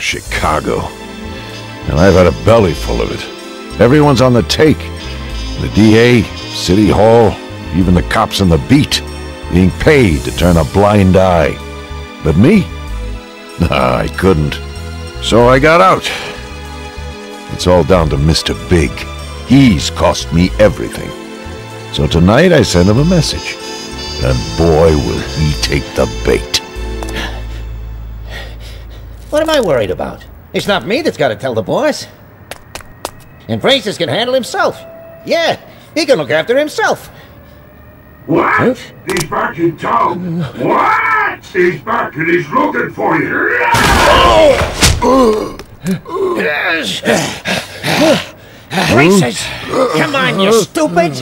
Chicago. And I've had a belly full of it. Everyone's on the take. The DA, City Hall, even the cops on the beat, being paid to turn a blind eye. But me? Nah, I couldn't. So I got out. It's all down to Mr. Big. He's cost me everything. So tonight I send him a message. And boy, will he take the bait. What am I worried about? It's not me that's got to tell the boss. And Francis can handle himself. Yeah, he can look after himself. What? He's back in town. What? He's back and he's looking for you. Oh! Yes. Francis, come on, you stupid!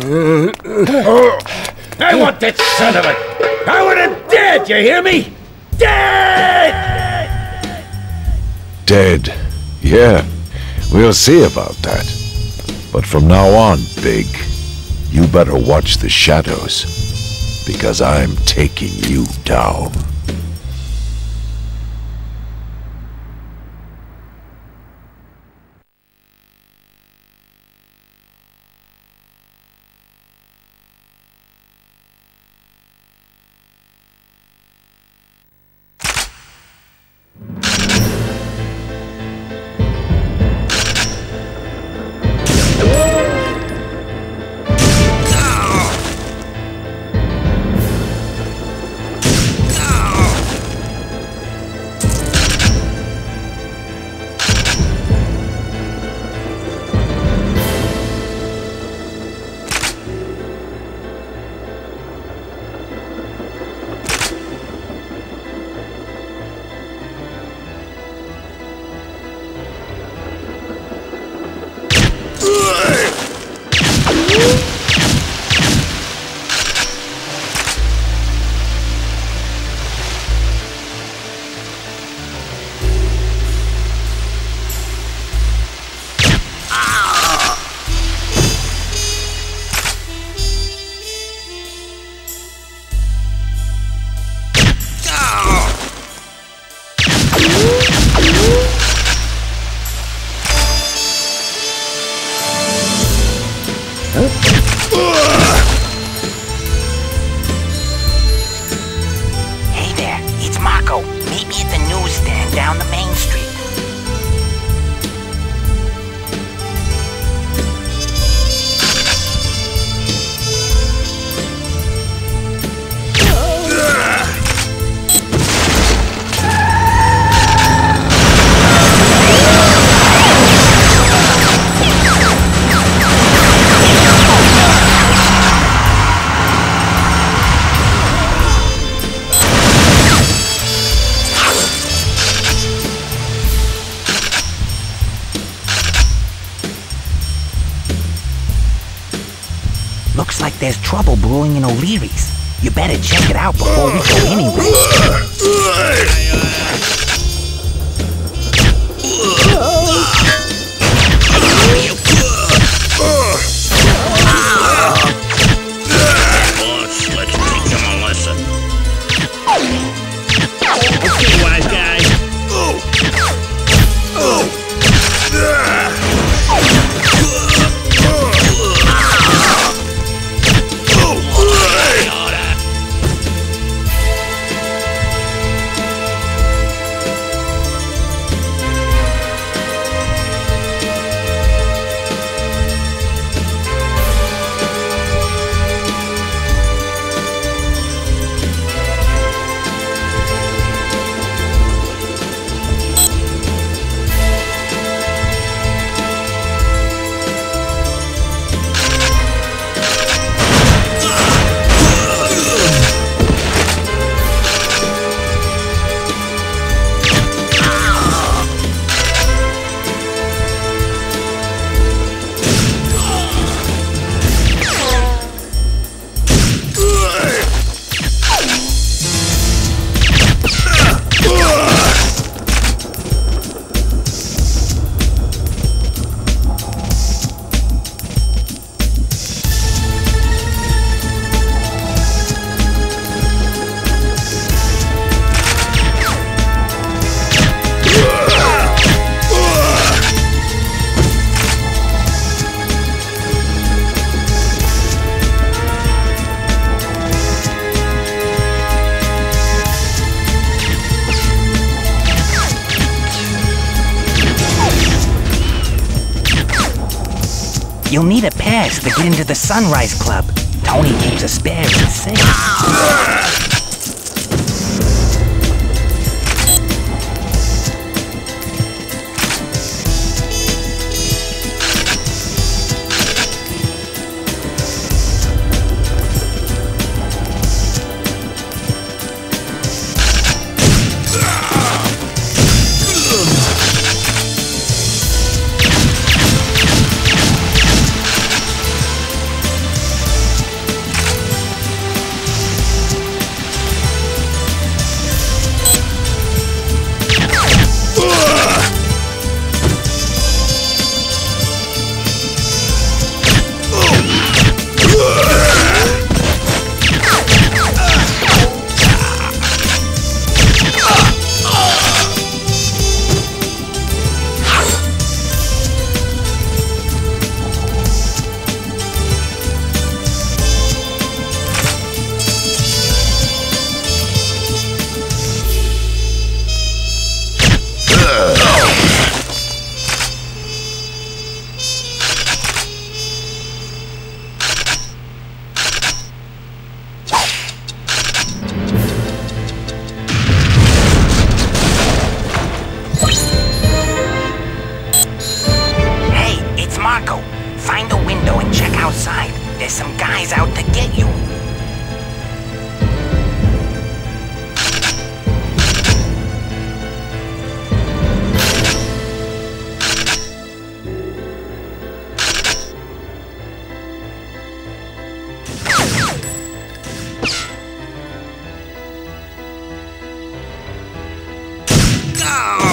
I want that son of a... I want him dead, you hear me? Dead! Dead. Yeah, we'll see about that. But from now on, Big, you better watch the shadows, because I'm taking you down. Hey there, it's Marco. Meet me at the newsstand down the main street. Looks like there's trouble brewing in O'Leary's. You better check it out before we go anywhere. You'll need a pass to get into the Sunrise Club. Tony keeps a spare in safe. Marco, find a window and check outside. There's some guys out to get you. Go!